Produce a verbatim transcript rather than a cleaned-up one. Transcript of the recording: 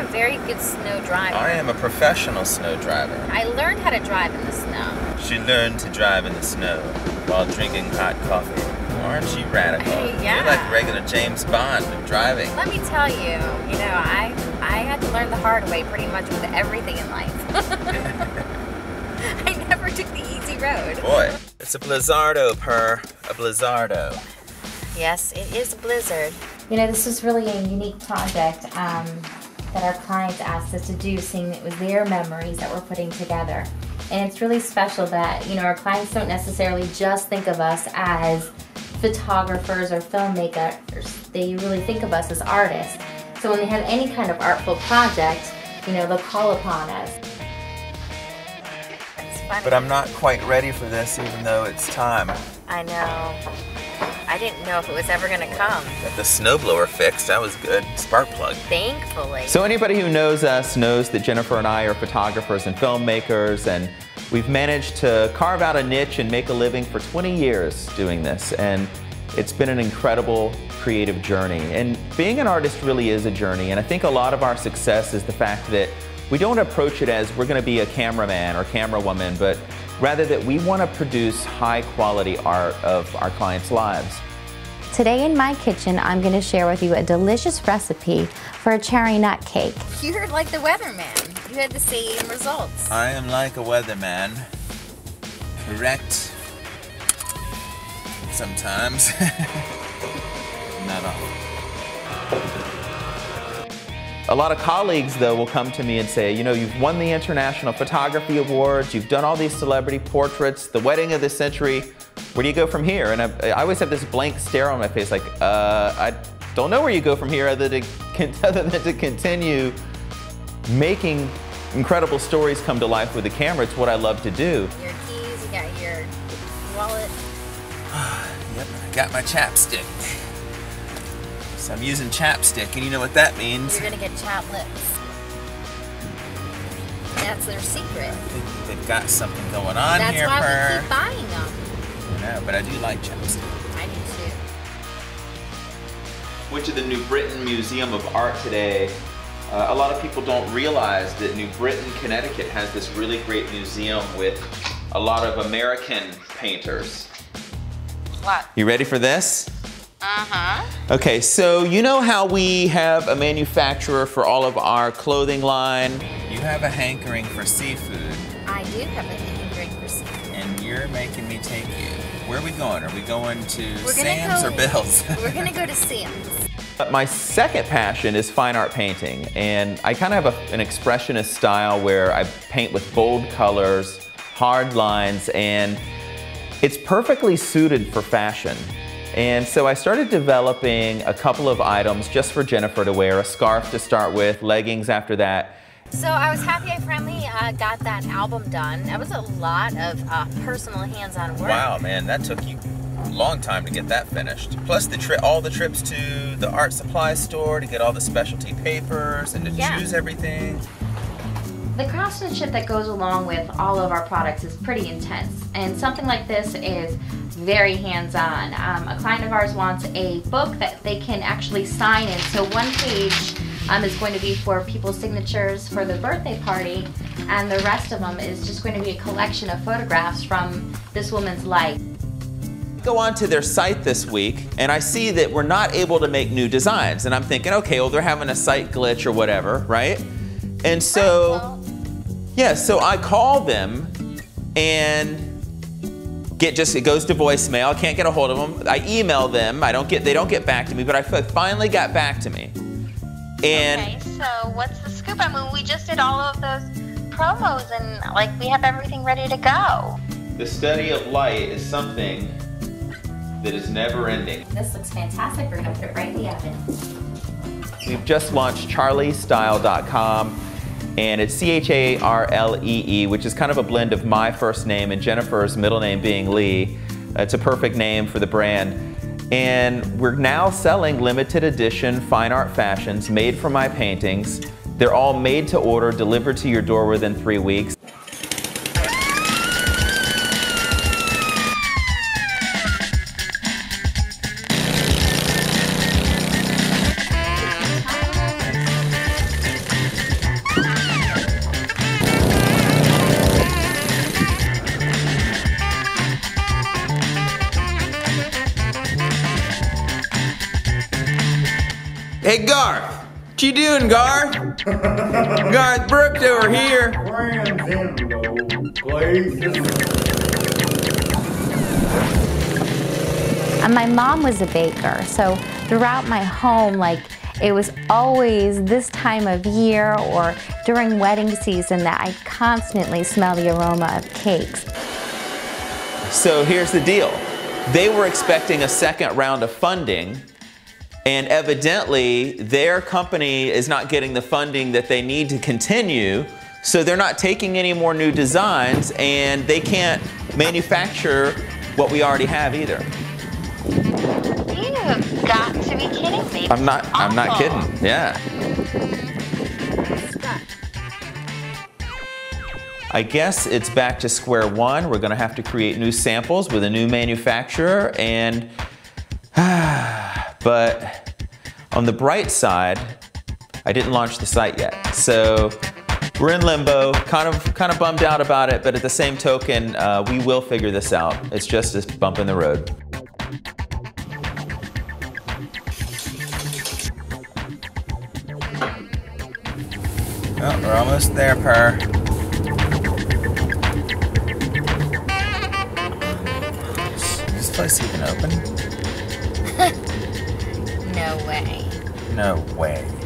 a very good snow driver. I am a professional snow driver. I learned how to drive in the snow. She learned to drive in the snow while drinking hot coffee. Aren't you radical? Yeah. You're like regular James Bond with driving. Let me tell you, you know, I, I had to learn the hard way pretty much with everything in life. I never took the easy road. Boy, it's a blizzardo, Per. A blizzardo. Yes, it is a blizzard. You know, this was really a unique project um, that our clients asked us to do, seeing it was their memories that we're putting together. And it's really special that, you know, our clients don't necessarily just think of us as photographers or filmmakers. They really think of us as artists. So when they have any kind of artful project, you know, they'll call upon us. But I'm not quite ready for this, even though it's time. I know. I didn't know if it was ever going to come. Got the snowblower fixed. That was good. Spark plug. Thankfully. So anybody who knows us knows that Jennifer and I are photographers and filmmakers, and we've managed to carve out a niche and make a living for twenty years doing this. And it's been an incredible creative journey. And being an artist really is a journey. And I think a lot of our success is the fact that we don't approach it as we're going to be a cameraman or camera woman, but rather that we want to produce high quality art of our clients' lives. Today in my kitchen, I'm going to share with you a delicious recipe for a cherry nut cake. You're like the weatherman. You had the same results. I am like a weatherman. Correct. Sometimes. Not all. A lot of colleagues, though, will come to me and say, you know, you've won the International Photography Awards, you've done all these celebrity portraits, the wedding of the century, where do you go from here? And I, I always have this blank stare on my face, like, uh, I don't know where you go from here other than, to, other than to continue making incredible stories come to life with the camera. It's what I love to do. Your keys, you got your wallet. Yep, I got my chapstick. So I'm using chapstick, and you know what that means. You're gonna get chapped lips. That's their secret. I think they've got something going on That's here, That's why Purr. we keep buying them. I know, but I do like chapstick. I do too. Went to the New Britain Museum of Art today. Uh, a lot of people don't realize that New Britain, Connecticut has this really great museum with a lot of American painters. What? You ready for this? Uh-huh. Okay, so you know how we have a manufacturer for all of our clothing line? You have a hankering for seafood. I do have a hankering for seafood. And you're making me take you. Where are we going? Are we going to Sam's or Bill's? We're gonna go to Sam's. But my second passion is fine art painting. And I kind of have a, an expressionist style where I paint with bold colors, hard lines, and it's perfectly suited for fashion. And so I started developing a couple of items just for Jennifer to wear, a scarf to start with, leggings after that. So I was happy I finally uh, got that album done. That was a lot of uh, personal hands-on work. Wow, man, that took you a long time to get that finished. Plus the tri all the trips to the art supply store to get all the specialty papers and to yeah. choose everything. The craftsmanship that goes along with all of our products is pretty intense, and something like this is very hands-on. Um, a client of ours wants a book that they can actually sign in, so one page um, is going to be for people's signatures for their birthday party, and the rest of them is just going to be a collection of photographs from this woman's life. Go on to their site this week, and I see that we're not able to make new designs, and I'm thinking, okay, well, they're having a site glitch or whatever, right? And so, yeah, so I call them and get just, it goes to voicemail, I can't get a hold of them. I email them, I don't get, they don't get back to me, but I finally got back to me. And okay, so what's the scoop? I mean, we just did all of those promos and like we have everything ready to go. The study of light is something that is never ending. This looks fantastic, we're gonna put it right in the oven. We've just launched Charlie style dot com, and it's C H A R L E E, which is kind of a blend of my first name and Jennifer's middle name being Lee. It's a perfect name for the brand. And we're now selling limited edition fine art fashions made from my paintings. They're all made to order, delivered to your door within three weeks. Hey, Garth. What you doing, Garth? Garth Brooks over here. And my mom was a baker, so throughout my home, like, it was always this time of year or during wedding season that I constantly smell the aroma of cakes. So here's the deal. They were expecting a second round of funding, and evidently their company is not getting the funding that they need to continue, so they're not taking any more new designs, and they can't manufacture what we already have either. You've got to be kidding me. I'm not, I'm not kidding, yeah. I guess it's back to square one. We're gonna have to create new samples with a new manufacturer, and but on the bright side, I didn't launch the site yet. So we're in limbo, kind of, kind of bummed out about it, but at the same token, uh, we will figure this out. It's just a bump in the road. Oh, we're almost there, Per. Is this place even open? No way. No way.